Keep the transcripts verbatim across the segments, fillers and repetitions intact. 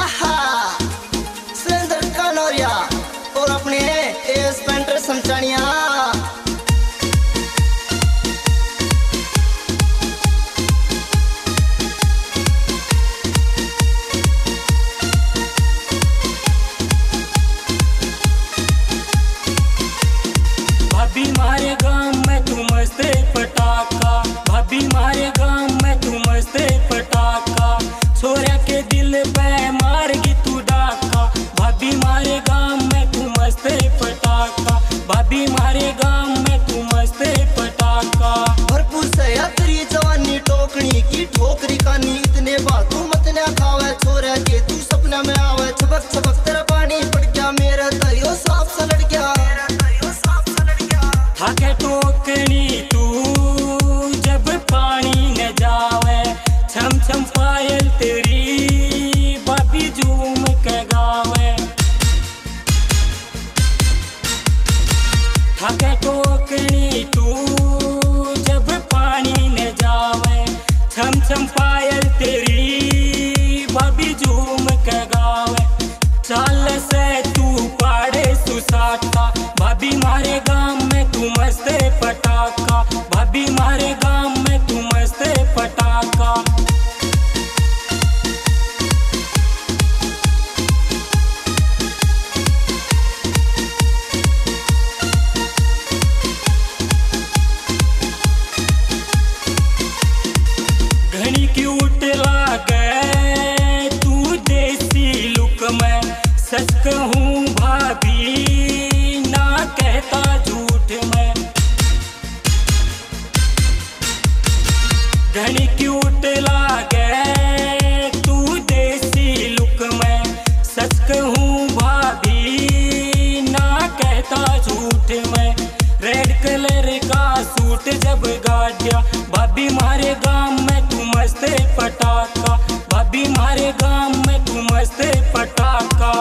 आहा सुरेंदर कनौरिया और अपने एएस पेंटर समचानिया। भाभी मारे गांव में तू मस्ते पटाखा, भाभी मारे गांव में तू मस्ते पटाखा, छोरा के दिल पे मारगी तू डाका। भाभी मारे गांव में तू मस्ते पटाखा, भाभी मारे गांव में तू मस्ते पटाखा। भरपूर से यात्री जवानी टोकनी की ठोकरी कानी, इतने बातू मत ना खावे छोरा के तू सपना में आवे। छबक छबक तेरा पानी पड़ गया मेरा दरियो साफ सा लड़ गया। आके टोकनी तू जब पानी न जावे, छम छम पायल तेरी भाभी झूम के गावे। आके टोकनी तू जब पानी न जावे, छम छम पायल तेरी भाभी झूम के गावे। चाल से तू पाड़े सुसाटा, भाभी मारे गांव में तू मस्ते पटाखा, भाभी मारे गांव में तू मस्ते पटाखा। घनी क्यूट लागे तू देसी लुक में, सच कहूं भाभी कहता झूठ मैं। घनी क्यूट लागे तू देसी लुक में, सच कहूं भाभी ना कहता झूठ मैं। रेड कलर का सूट जब गाड़िया, भाभी मारे गांव में तू मस्ते पटाखा, भाभी मारे गांव में तू मस्ते पटाखा।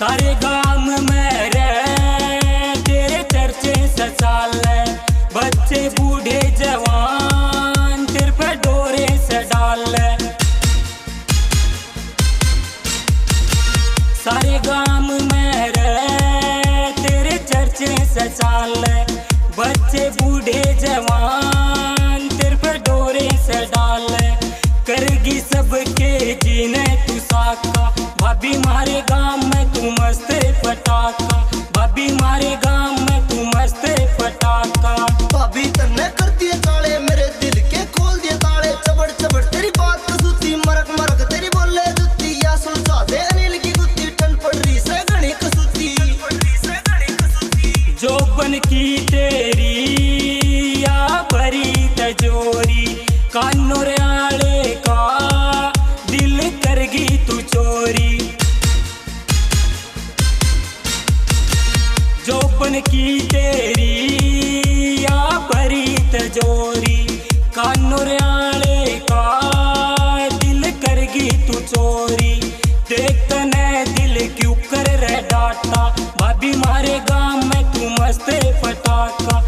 सारे गांव में रे तेरे चर्चे सचाले, बच्चे बूढ़े जवान तेरे पे डोरे से डाले। सारे गांव में रे तेरे चर्चे सचाले, बच्चे बूढ़े जवान तेरे पे डोरे से डाले। करगी सबके जीने तू साका, भाभी मारे गांव में तू मस्ते पटाखा, भाभी मारे गांव में तू मस्ते पटाखा। भाभी तन्ने कर दिए ताले मेरे दिल के, खोल दिए ताले चबड़ चबड़ तेरी बात तो सुती, मरक मरक तेरी बोले जुती, या सुलझा दे अनिल की गुत्ती, टन पड़ रही से घड़ी कसूती। जो बन की तेरी या भरी तजोरी, कानूरे आले का दिल करगी तू चोरी। जोपन की तेरी या परी तजोरी, कानूरियाले का दिल करगी तू चोरी। देखता न दिल क्यों कर रह डाटा, भाभी मारे गांव में तू मस्ते पटाखा,